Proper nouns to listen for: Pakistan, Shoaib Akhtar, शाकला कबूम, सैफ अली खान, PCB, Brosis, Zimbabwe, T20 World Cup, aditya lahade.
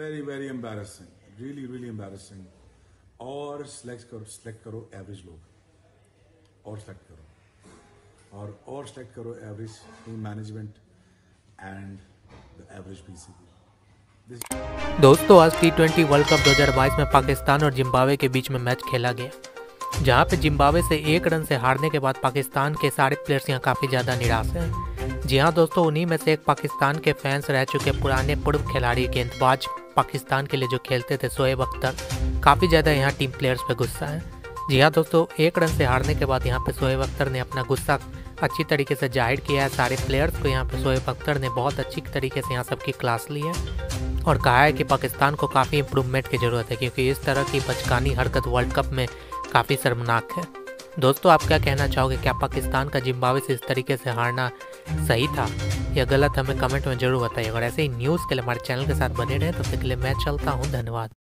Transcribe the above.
Very very embarrassing, really really embarrassing. और select करो average लोग, और सेलेक्ट करो और सेलेक्ट करो average team management and the average PCB. दोस्तों, आज T20 वर्ल्ड कप 2022 में पाकिस्तान और जिम्बाब्वे के बीच में मैच खेला गया, जहां पे जिम्बाब्वे से 1 रन से हारने के बाद पाकिस्तान के सारे प्लेयर्स यहाँ काफ़ी ज़्यादा निराश हैं। जी हाँ दोस्तों, उन्हीं में से एक पाकिस्तान के फैंस रह चुके पुराने पूर्व खिलाड़ी गेंदबाज पाकिस्तान के लिए जो खेलते थे शोएब अख्तर, काफ़ी ज़्यादा यहाँ टीम प्लेयर्स पे गुस्सा है। जी हाँ दोस्तों, 1 रन से हारने के बाद यहाँ पे शोएब अख्तर ने अपना गुस्सा अच्छी तरीके से जाहिर किया है। सारे प्लेयर्स को यहाँ पे शोएब अख्तर ने बहुत अच्छी तरीके से यहाँ सबकी क्लास ली है और कहा है कि पाकिस्तान को काफ़ी इम्प्रूवमेंट की ज़रूरत है, क्योंकि इस तरह की बचकानी हरकत वर्ल्ड कप में काफ़ी शर्मनाक है। दोस्तों, आप क्या कहना चाहोगे, क्या पाकिस्तान का जिम्बाब्वे से इस तरीके से हारना सही था या गलत, हमें कमेंट में ज़रूर बताइए। और ऐसे ही न्यूज़ के लिए हमारे चैनल के साथ बने रहें। तब तक के लिए मैं चलता हूँ, धन्यवाद।